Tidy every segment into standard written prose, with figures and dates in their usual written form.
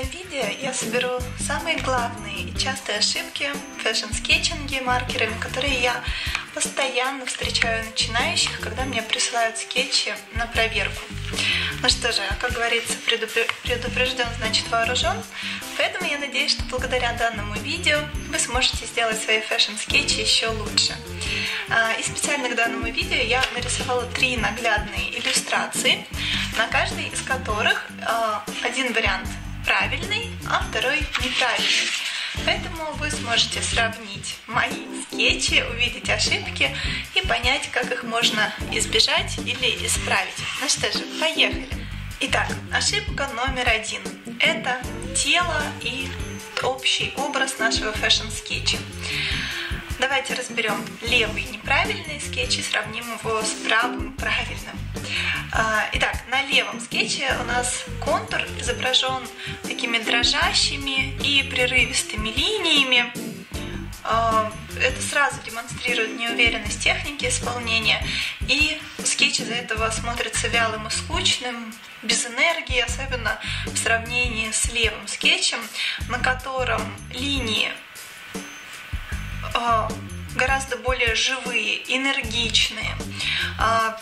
этом видео я соберу самые главные и частые ошибки в фэшн-скетчинге маркерами, которые я постоянно встречаю начинающих, когда мне присылают скетчи на проверку. Ну что же, как говорится, предупрежден, значит вооружен. Поэтому я надеюсь, что благодаря данному видео вы сможете сделать свои фэшн-скетчи еще лучше. И специально к данному видео я нарисовала 3 наглядные иллюстрации, на каждой из которых один вариант правильный, а второй неправильный. Поэтому вы сможете сравнить мои скетчи, увидеть ошибки и понять, как их можно избежать или исправить. Ну что же, поехали! Итак, ошибка номер 1. Это тело и общий образ нашего фэшн-скетча. Давайте разберем левый неправильный скетч и сравним его с правым правильным. Итак, на левом скетче у нас контур изображен такими дрожащими и прерывистыми линиями. Это сразу демонстрирует неуверенность техники исполнения, и скетч из-за этого смотрится вялым и скучным, без энергии, особенно в сравнении с левым скетчем, на котором линии гораздо более живые, энергичные,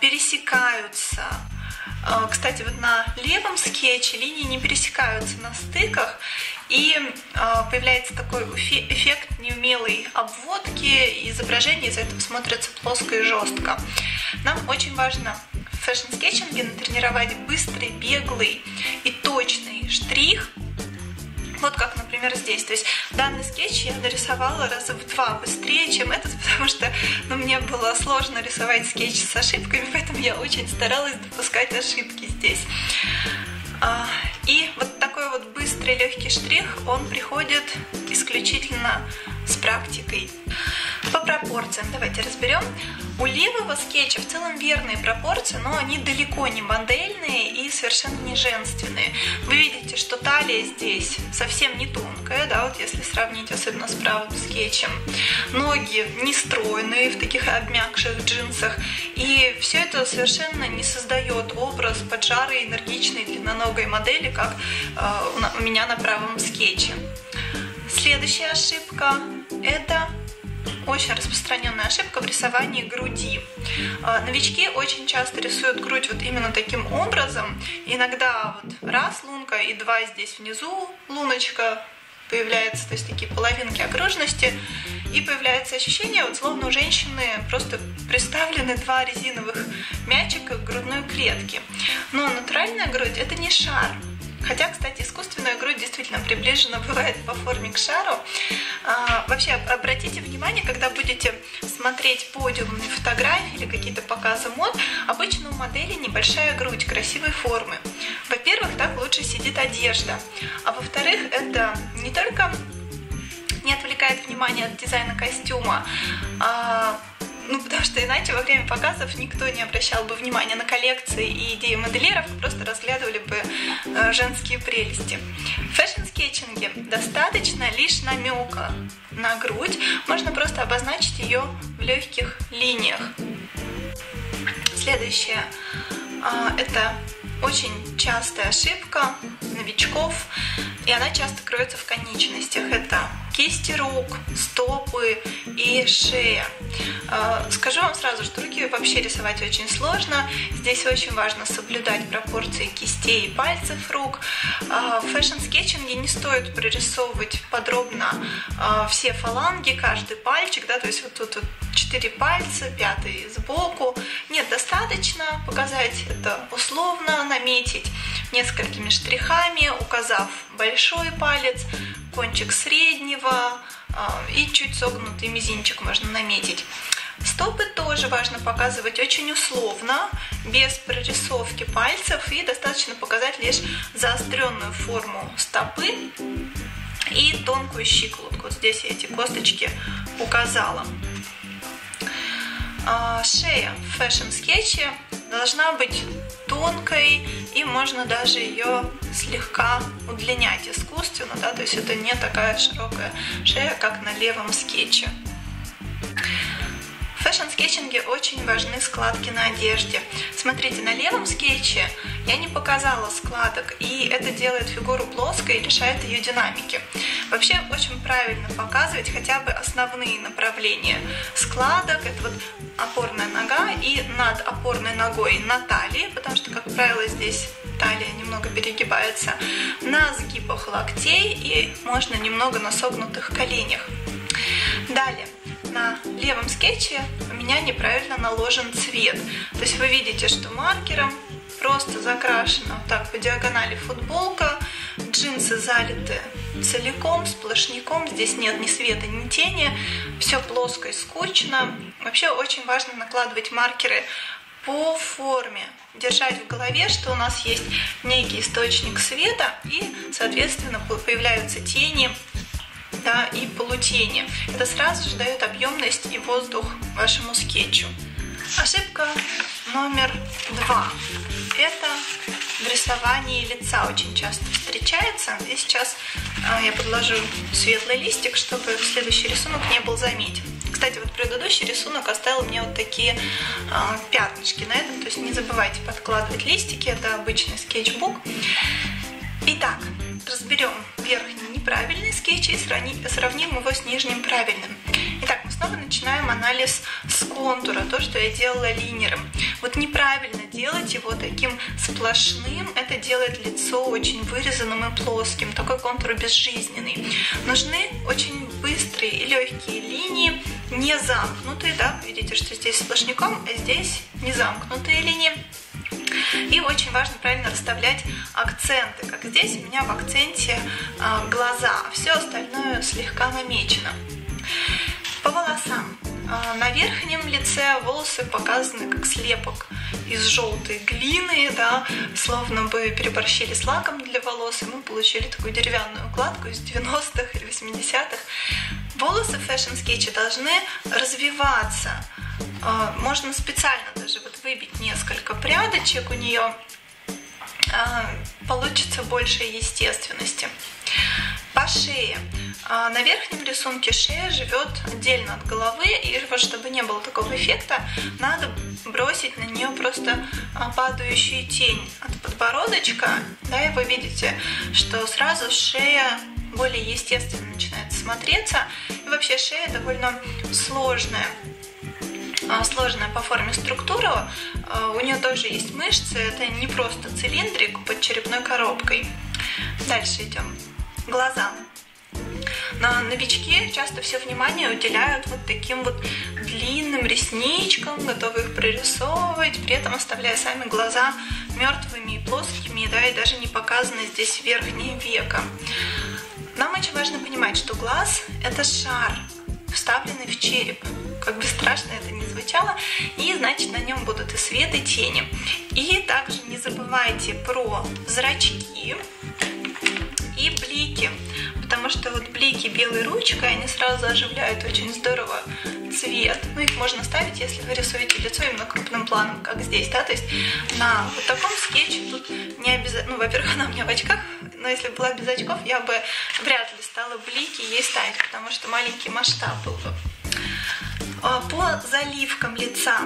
пересекаются. Кстати, вот на левом скетче линии не пересекаются на стыках, и появляется такой эффект неумелой обводки, изображение из-за этого смотрится плоско и жестко. Нам очень важно в фэшн-скетчинге натренировать быстрый, беглый и точный штрих. Вот как, например, здесь. То есть данный скетч я дорисовала раза в 2 быстрее, чем этот, потому что мне было сложно рисовать скетч с ошибками, поэтому я очень старалась допускать ошибки здесь. И вот такой вот быстрый, легкий штрих, он приходит исключительно с практикой. По пропорциям давайте разберем. У левого скетча в целом верные пропорции, но они далеко не модельные и совершенно не женственные. Вы видите, что талия здесь совсем не тонкая, да, вот если сравнить особенно с правым скетчем. Ноги не стройные в таких обмякших джинсах, и все это совершенно не создает образ поджарой, энергичной, длинноногой модели, как у меня на правом скетче. Следующая ошибка – это очень распространенная ошибка в рисовании груди. Новички очень часто рисуют грудь вот именно таким образом. Иногда вот раз лунка и два здесь внизу луночка появляется, то есть такие половинки окружности. И появляется ощущение, вот словно у женщины просто приставлены 2 резиновых мячика к грудной клетке. Но натуральная грудь – это не шар. Хотя, кстати, искусственная грудь действительно приближена бывает по форме к шару. Вообще, обратите внимание, когда будете смотреть подиумные фотографии или какие-то показы мод, обычно у модели небольшая грудь красивой формы. Во-первых, так лучше сидит одежда. А во-вторых, это не только не отвлекает внимание от дизайна костюма, потому что иначе во время показов никто не обращал бы внимания на коллекции и идеи моделиров, просто разглядывали бы женские прелести. В фэшн-скетчинге достаточно лишь намека на грудь, можно просто обозначить ее в легких линиях. Следующее – это очень частая ошибка новичков, и она часто кроется в конечностях. Это кисти рук, стопы и шея. Скажу вам сразу, что руки вообще рисовать очень сложно. Здесь очень важно соблюдать пропорции кистей и пальцев рук. В фэшн-скетчинге не стоит прорисовывать подробно все фаланги, каждый пальчик, да, то есть вот тут вот 4 пальца, 5 сбоку. Нет, достаточно показать это условно, наметить несколькими штрихами, указав большой палец, кончик среднего и чуть согнутый мизинчик можно наметить. Стопы тоже важно показывать очень условно, без прорисовки пальцев, и достаточно показать лишь заостренную форму стопы и тонкую щиколотку. Вот здесь я эти косточки указала. Шея в фэшн-скетче должна быть тонкой, и можно даже ее слегка удлинять искусственно, да, то есть это не такая широкая шея, как на левом скетче. В В фэшн-скетчинге очень важны складки на одежде. Смотрите, на левом скетче я не показала складок, и это делает фигуру плоской и лишает ее динамики. Вообще очень правильно показывать хотя бы основные направления складок. Это вот опорная нога и над опорной ногой на талии, потому что, как правило, здесь талия немного перегибается, на сгибах локтей и можно немного на согнутых коленях. Далее. На левом скетче у меня неправильно наложен цвет. То есть вы видите, что маркером просто закрашена вот так по диагонали футболка, джинсы залиты целиком, сплошняком, здесь нет ни света, ни тени, все плоско и скучно. Вообще очень важно накладывать маркеры по форме, держать в голове, что у нас есть некий источник света и, соответственно, появляются тени, да, и полутени. Это сразу же дает объемность и воздух вашему скетчу. Ошибка номер 2. Это в рисовании лица очень часто встречается. И сейчас я подложу светлый листик, чтобы следующий рисунок не был заметен. Кстати, вот предыдущий рисунок оставил мне вот такие пятнышки на этом. То есть не забывайте подкладывать листики. Это обычный скетчбук. Итак, разберем верхний неправильный скетч и сравним его с нижним правильным. Итак, мы снова начинаем анализ с контура, то, что я делала линером. Вот неправильно делать его таким сплошным, это делает лицо очень вырезанным и плоским, такой контур безжизненный. Нужны очень быстрые и легкие линии, не замкнутые, да, видите, что здесь сплошняком, а здесь не замкнутые линии. И очень важно правильно расставлять акценты. Как здесь, у меня в акценте глаза, все остальное слегка намечено. По волосам. На верхнем лице волосы показаны как слепок из желтой глины, да, словно бы переборщили с лаком для волос, и мы получили такую деревянную укладку из 90-х или 80-х. Волосы в фэшн-скетче должны развиваться. Можно специально даже вот выбить несколько прядочек, у нее получится больше естественности. По шее. На верхнем рисунке шея живет отдельно от головы, и вот чтобы не было такого эффекта, надо бросить на нее просто падающую тень от подбородочка, да, и вы видите, что сразу шея более естественно начинает смотреться, и вообще шея довольно сложная по форме структура, у нее тоже есть мышцы, это не просто цилиндрик под черепной коробкой. Дальше идем. Глаза. На новички часто все внимание уделяют вот таким вот длинным ресничкам, готовы их прорисовывать, при этом оставляя сами глаза мертвыми и плоскими, да, и даже не показано здесь верхнее веко. Нам очень важно понимать, что глаз – это шар, вставленный в череп. Как бы страшно это ни звучало, и значит на нем будут и свет, и тени. И также не забывайте про зрачки и блики, потому что вот блики белой ручкой, они сразу оживляют очень здорово цвет. Ну, их можно ставить, если вы рисуете лицо именно крупным планом, как здесь, да, то есть на вот таком скетче тут не обязательно, ну, во-первых, она у меня в очках, но если была без очков, я бы вряд ли стала блики ей ставить, потому что маленький масштаб был бы. По заливкам лица.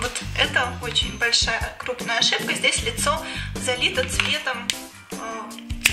Вот это очень большая, крупная ошибка. Здесь лицо залито цветом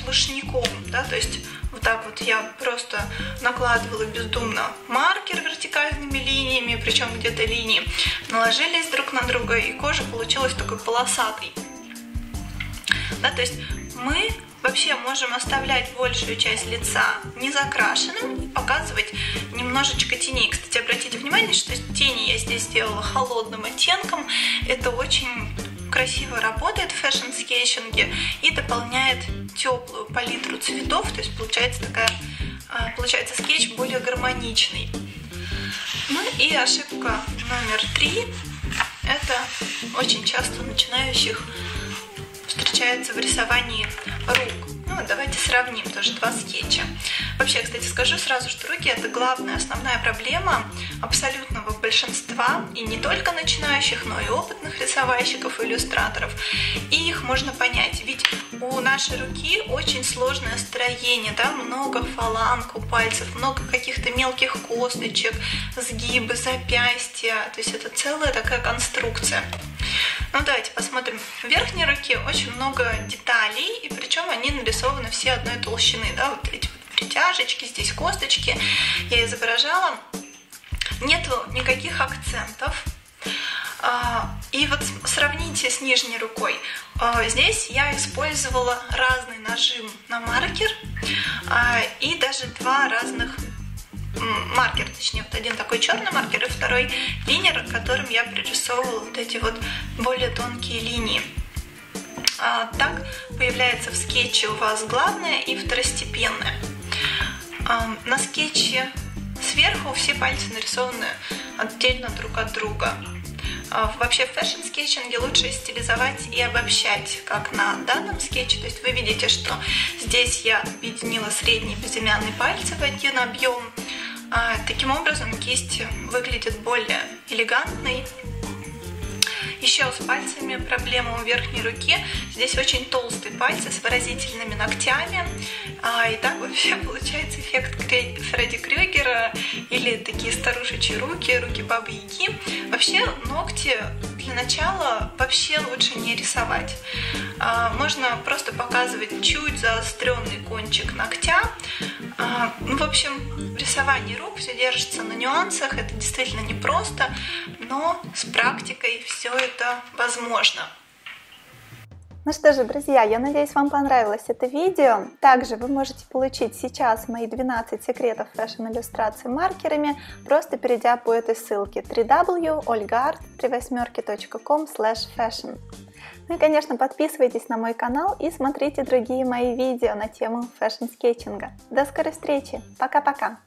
сплошняком, да, то есть вот так вот я просто накладывала бездумно маркер вертикальными линиями, причем где-то линии наложились друг на друга, и кожа получилась такой полосатой. Да, то есть мы вообще можем оставлять большую часть лица незакрашенным и показывать немножечко теней. Кстати, обратите внимание, что тени я здесь сделала холодным оттенком. Это очень красиво работает в фэшн-скетчинге и дополняет теплую палитру цветов. То есть получается скетч более гармоничный. Ну и ошибка номер 3. Это очень часто у начинающих встречается в рисовании рук. Ну, давайте сравним тоже два скетча. Вообще, кстати, скажу сразу, что руки – это главная, основная проблема абсолютного большинства, и не только начинающих, но и опытных рисовальщиков, иллюстраторов. И их можно понять, ведь у нашей руки очень сложное строение, да, много фаланг у пальцев, много каких-то мелких косточек, сгибы, запястья, то есть это целая такая конструкция. Ну, давайте посмотрим. В верхней руке очень много деталей, и причем они нарисованы все одной толщины, да, вот эти вот притяжечки, здесь косточки я изображала. Нету никаких акцентов. И вот сравните с нижней рукой. Здесь я использовала разный нажим на маркер и даже два разных маркера, точнее, вот один такой черный маркер и второй линер, которым я пририсовывала вот эти вот более тонкие линии. Так появляется в скетче у вас главное и второстепенное. На скетче сверху все пальцы нарисованы отдельно друг от друга. Вообще в фэшн-скетчинге лучше стилизовать и обобщать, как на данном скетче. То есть вы видите, что здесь я объединила средний и безымянный пальцы в один объем. Таким образом кисть выглядит более элегантной. Еще с пальцами проблема у верхней руки. Здесь очень толстые пальцы с выразительными ногтями. И так вообще получается эффект Фредди Крюгера или такие старушечьи руки, руки Бабы-Яги. Вообще ногти для начала вообще лучше не рисовать. Можно просто показывать чуть заостренный кончик ногтя. Ну, в общем, рисование рук все держится на нюансах. Это действительно непросто, но с практикой все это возможно. Ну что же, друзья, я надеюсь, вам понравилось это видео. Также вы можете получить сейчас мои 12 секретов фэшн-иллюстрации маркерами, просто перейдя по этой ссылке www.olgaart.com/fashion. Ну и, конечно, подписывайтесь на мой канал и смотрите другие мои видео на тему фэшн-скетчинга. До скорой встречи! Пока-пока!